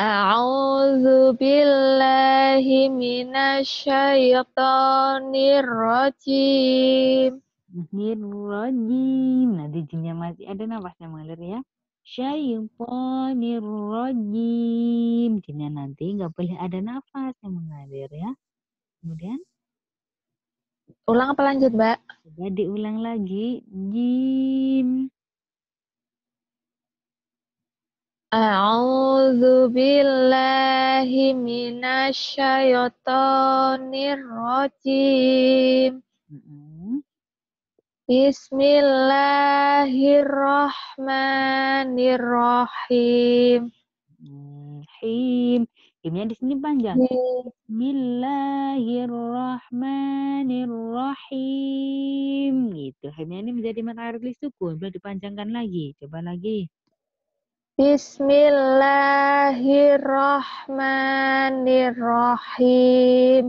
A'udzu billahi minasyaitonir rajim. Nah, di jinnya masih ada nafasnya mengalir ya. Syaitonir rajim. Jinnya nanti nggak boleh ada nafas yang mengalir ya. Kemudian ulang apa lanjut, Mbak? Coba diulang lagi. Jim. A'udzu billahi minasyaitonir rajim. Bismillahirrahmanirrahim. Him. Himnya di sini panjang. Bismillahirrahmanirrahim. Gitu. Himnya ini menjadi matarik sukun. Boleh dipanjangkan lagi. Coba lagi. Bismillahirrahmanirrahim.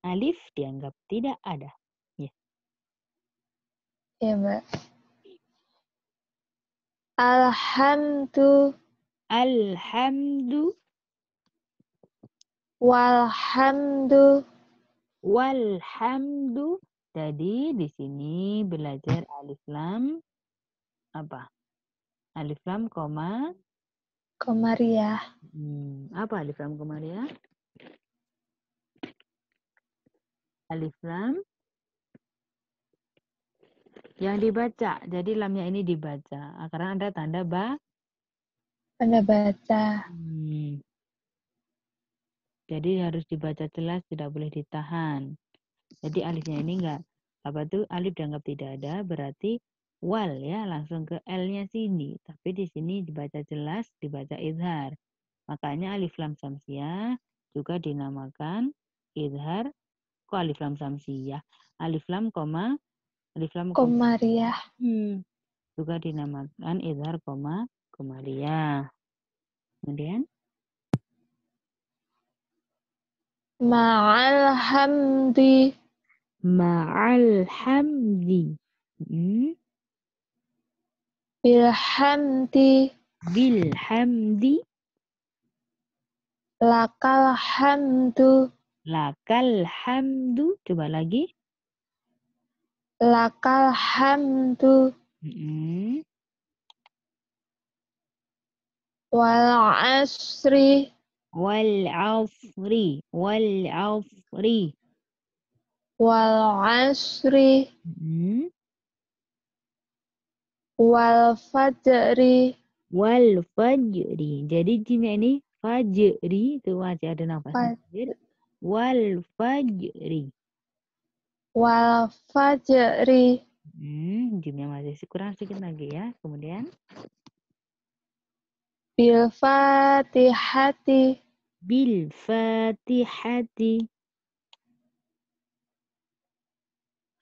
Alif dianggap tidak ada. Ya. Ya, Mbak. Alhamdu. Walhamdu. Tadi di sini belajar alif lam apa? Alif lam koma komariah. Apa alif lam komariah? Alif lam yang dibaca. Jadi lamnya ini dibaca. Karena ada tanda tanda baca. Jadi harus dibaca jelas, tidak boleh ditahan. Jadi alifnya ini enggak apa tuh? Alif dianggap tidak ada, berarti wal ya, langsung ke L-nya sini. Tapi di sini dibaca jelas, dibaca izhar. Makanya alif lam samsiah juga dinamakan izhar. Kok alif lam samsiah? Alif lam koma komariah. Juga dinamakan izhar koma komariah. Kemudian ma'al hamdi. Bilhamdi. Lakal hamdu. Coba lagi. Lakal hamdu. Wal asri. Wal fajri. Jadi jinnya ini fajri, itu masih ada nafas. Wal fajri. Jinnya masih kurang sedikit lagi ya. Kemudian Bil fatihati.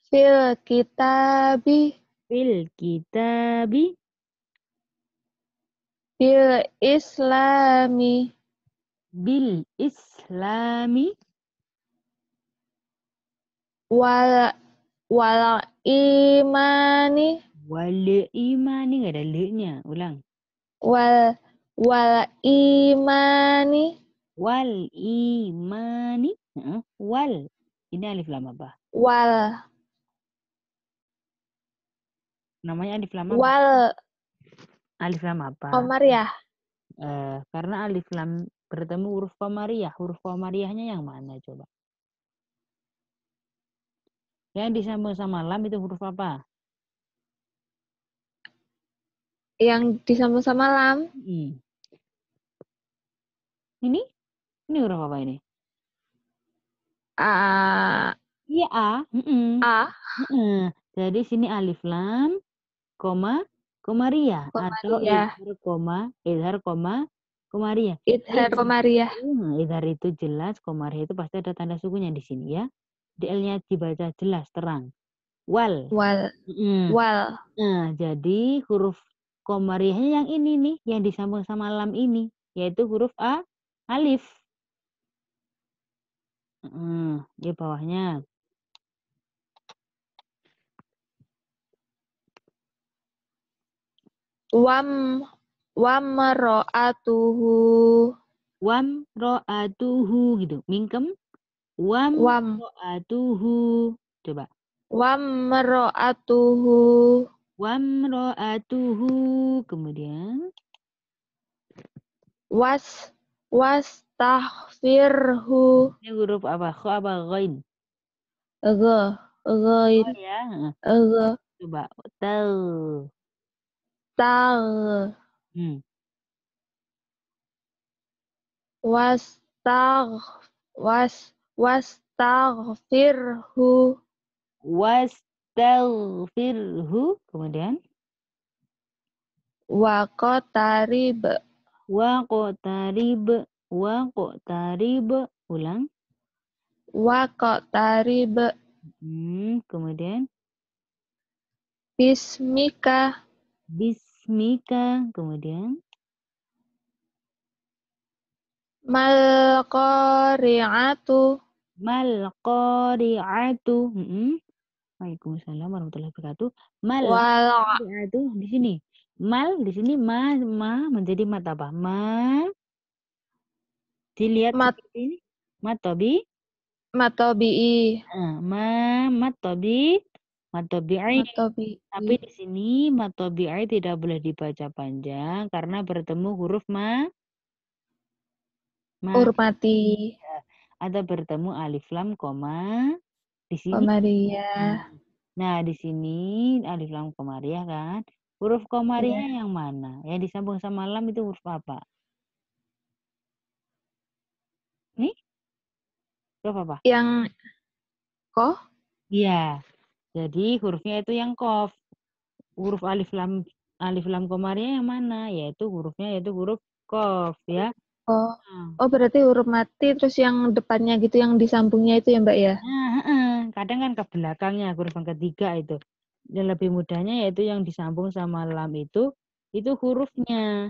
Fil kitabi. Bil islami. Wal imani. Nggak ada le-nya. Ulang. Wal imani. Wal. Ini alif lam apa? Wal. Namanya alif lam apa? Alif lam apa? Komariah. Karena alif lam bertemu huruf komariah. Huruf komariahnya yang mana coba? Yang disambung sama lam itu huruf apa? Yang disambung sama lam? Ini? Ini huruf apa ini? A. Iya, A. A. Jadi sini alif lam komariah atau izhar komariah. Izhar itu jelas, komariah itu pasti ada tanda sukunya di sini ya. DL-nya dibaca jelas terang. Wal. Nah, jadi huruf komariahnya yang ini nih, yang disambung sama lam ini, yaitu huruf A, alif. Di bawahnya. Wam Wamro'atuhu gitu. Mingkem. Wamro'atuhu. Coba. Wamro'atuhu. Wamro'atuhu. Kemudian. Was tahfirhu. Ini huruf apa? Kho apa ghain? Ghain. Oh ya. Coba. Tal. Wastaghfirhu. Wastaghfirhu. Kemudian. Waqtarib. Ulang. Waqtarib. Kemudian. Bismika. Kemudian. Mal qari'atu. Waalaikumsalam warahmatullahi wabarakatuh. Mal qari'atu di sini. Mal di sini ma menjadi mat apa? Ma. Dilihat ini. Matobi. Matobi'i. Tapi di sini matobi'i tidak boleh dibaca panjang karena bertemu huruf ma. Urmati. Atau bertemu alif lam koma di sini. Komariah. Nah, di sini alif lam komariah kan. Huruf komariah yang mana? Yang disambung sama lam itu huruf apa? Nih? Huruf apa? Yang ko? Iya. Jadi hurufnya itu yang kof. Huruf alif lam komariah yang mana? Yaitu hurufnya huruf kof ya. Oh, berarti huruf mati terus yang depannya gitu yang disambungnya itu ya Mbak ya? Kadang kan ke belakangnya huruf yang ketiga itu. Dan lebih mudahnya yaitu yang disambung sama lam itu hurufnya.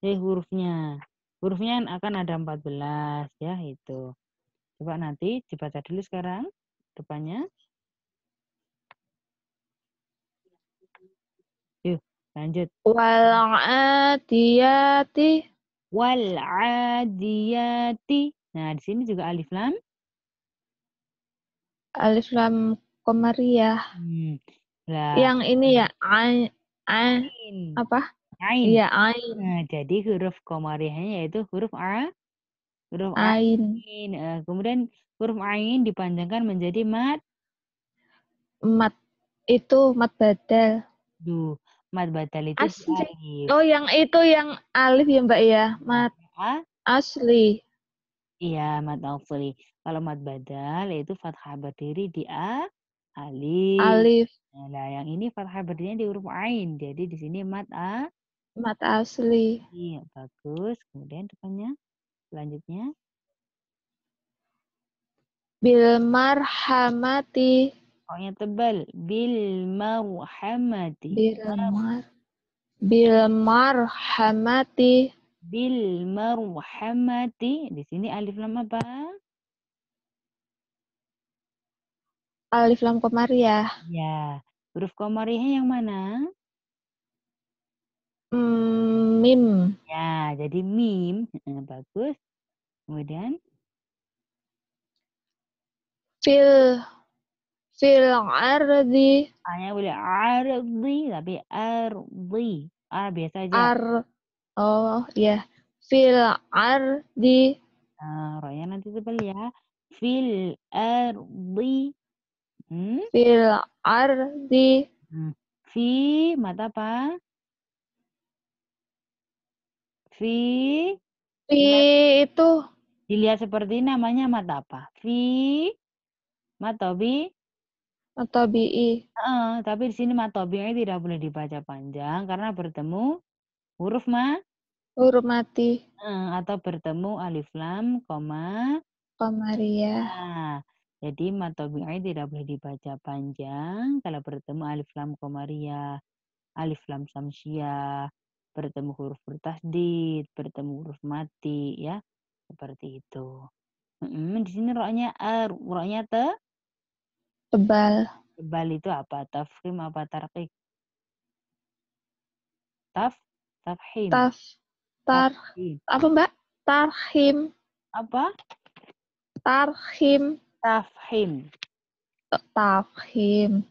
Jadi hurufnya. Hurufnya akan ada 14 ya itu. Coba nanti dibaca dulu sekarang depannya. Yuk, lanjut. Wal adiyati. Nah, di sini juga alif lam. Alif lam komariah. Yang ini ya ain. Apa? Ain. Iya, ain. Nah, jadi huruf komariahnya yaitu huruf a. Huruf ain. Kemudian huruf ain dipanjangkan menjadi mat. Mat itu mat badal. Duh. Mat batal itu alif. Oh, yang itu yang alif ya Mbak ya. Mat asli. Iya, mat asli. Kalau mat badal itu fathah berdiri di a alif. Nah, yang ini fathah berdirinya di huruf ain. Jadi di sini mat asli. Iya, bagus. Kemudian depannya selanjutnya bil marhamati. Pokoknya tebal. Bil marhamati. Di sini alif lam apa? Alif lam komariah. Ya. Huruf komariah yang mana? Mim. Ya, jadi mim. Bagus. Kemudian Fil ardi. Hanya boleh ardi, tapi ardi. Biasa aja. Oh, ya. Fil ardi. Nah, rohnya nanti tebal ya. Fil ardi. Fil ardi. Fi, mata apa? Fi. Fi itu. Dilihat seperti namanya mata apa? Fi. Matobi. Matobi'i. Tapi di sini matobi'i tidak boleh dibaca panjang karena bertemu huruf ma. Huruf mati. Atau bertemu alif lam, komariah. Nah, jadi matobi'i tidak boleh dibaca panjang kalau bertemu alif lam komariah, alif lam samsiah, bertemu huruf bertasdid, bertemu huruf mati, ya seperti itu. Di sini ro'nya tebal itu apa? Tafkhim apa tarqiq? Tarhim. Apa Mbak? Tarhim. Apa? Tarhim. Tafhim. Tafhim.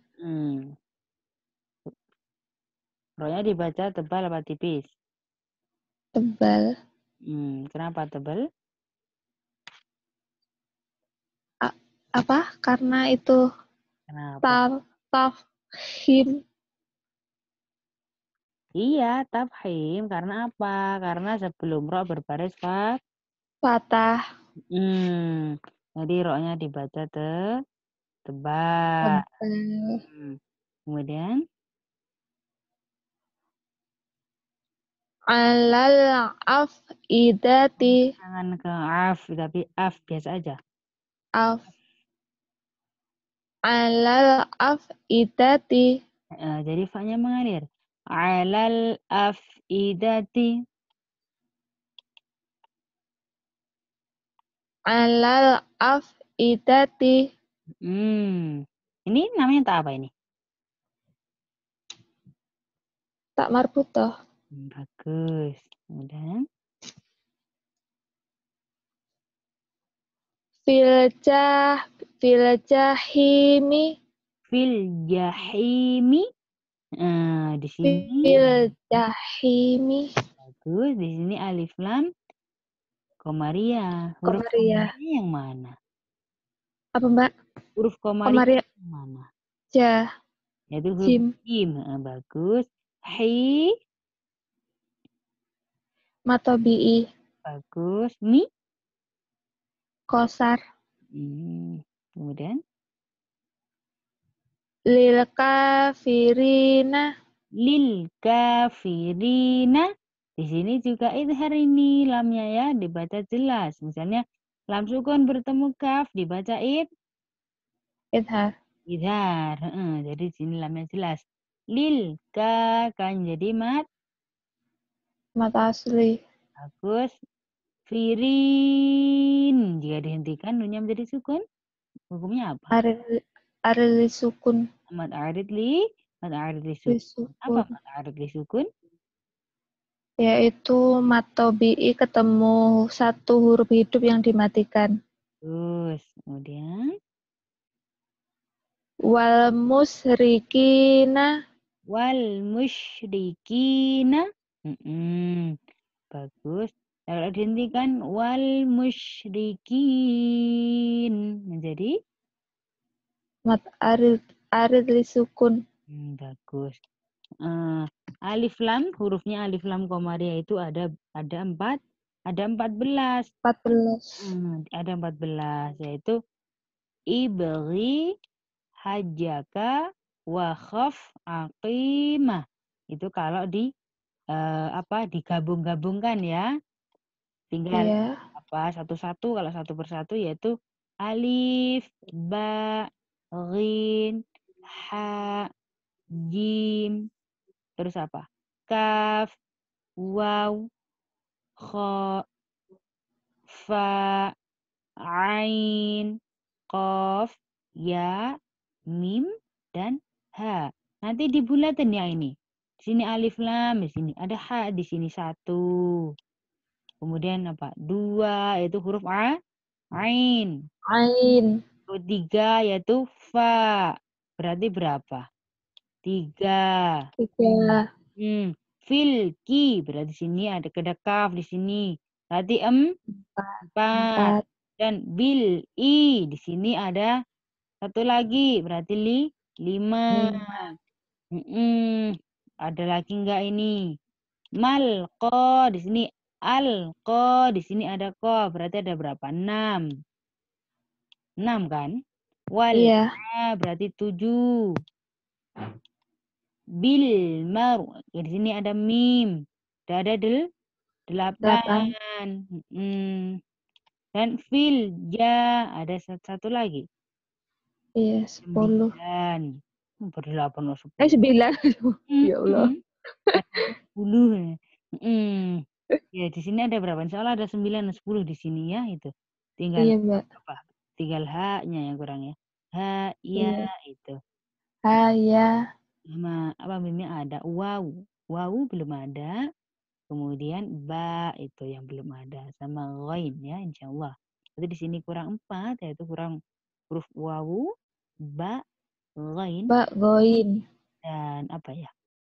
Rohnya dibaca tebal apa tipis? Tebal. Kenapa tebal? Apa? Karena itu. Kenapa? Tafhim. Iya, tafhim. Karena apa? Karena sebelum roh berbaris fathah. Jadi rohnya dibaca tebal. Kemudian? Alal afidati. Jangan ke af, tapi af biasa aja. Af. Alal afidati. Jadi fa-nya mengalir. Alal afidati. Alal afidati. Ini namanya tak apa ini? Tak marbutoh. Bagus. Kemudian fil jahimi. Fil jahimi. Di sini fil jahimi. Bagus, di sini alif lam komariah. Huruf komariah yang mana? Apa Mbak? Huruf komariah yang mana? Ja. Yaitu huruf jim. Bagus. Hi matobi'i. Bagus. Mi kosar. Kemudian lil kafirina. Di sini juga idhar ini lamnya ya, dibaca jelas. Misalnya lam sukun bertemu kaf, dibaca idhar. Jadi di sini lamnya jelas. Lil ka kan jadi mata asli. Bagus. Firin jika dihentikan nunnya menjadi sukun. Hukumnya apa? Arid li sukun. Mad arid li sukun. Apa mad arid li sukun? Yaitu mad tabi'i ketemu satu huruf hidup yang dimatikan. Terus, kemudian wal musyrikina. Bagus. Kalau dihentikan wal musyrikin menjadi mat arid li sukun. Bagus. Alif lam, hurufnya alif lam komariah itu ada 14, yaitu ibri hajaka wa khaf aqimah. Itu kalau di digabung-gabungkan ya. Tinggal satu-satu, kalau satu persatu yaitu alif, ba, ghin, ha, jim, terus apa? Kaf, waw, kha, fa, ain, qaf, ya, mim, dan ha. Nanti dibulatin ya ini. Di sini alif lam, di sini ada ha, di sini satu. Kemudian apa? Dua, yaitu huruf ain. Tiga, yaitu fa. Berarti berapa? Tiga. Filki, berarti sini ada kedekaf di sini. Berarti empat. Dan bil i, di sini ada satu lagi. Berarti lima. Ada lagi enggak ini? Malko, di sini alko, di sini ada ko, berarti ada berapa? 6 kan? Wal berarti 7. Bil mar, di sini ada mim, ada 8. Dan fil ja ada satu lagi. Iya, 10. 9. Ya Allah. 10. Ya, di sini ada berapa? Insya Allah ada 9 dan 10 di sini ya itu. Tinggal apa? Tinggal ha-nya yang kurang ya. Ha ya itu. Ha ya. Sama apa mimnya ada? Waw belum ada. Kemudian ba itu yang belum ada sama ghain ya insyaallah. Jadi di sini kurang 4 yaitu kurang huruf wawu, ba, ghain. Dan apa ya?